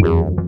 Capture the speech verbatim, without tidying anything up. Wow.